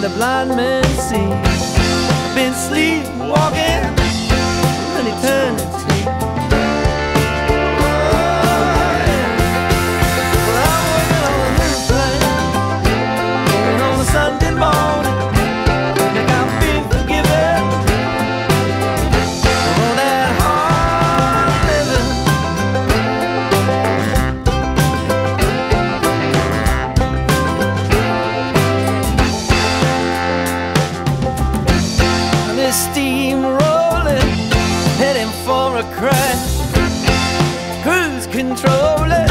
the blind man see. Been sleepwalking an eternity. Well, I'm working on a new plan, and on a Sunday morning, I got been forgiven for that hard living. Steam rolling, heading for a crash. Cruise controlling,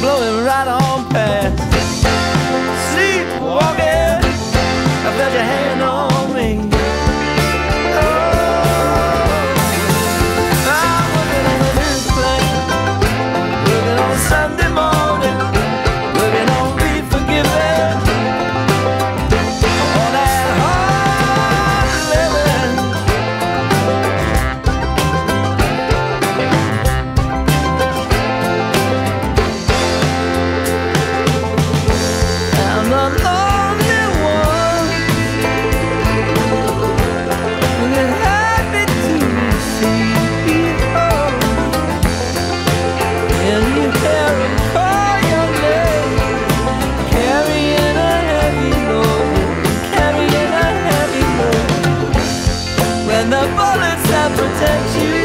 blowing right on past. Sleepwalking, I felt your hand on me. Oh, I'm working on a new plan, working on a Sunday morning, working on being forgiven. Bullets that protect you.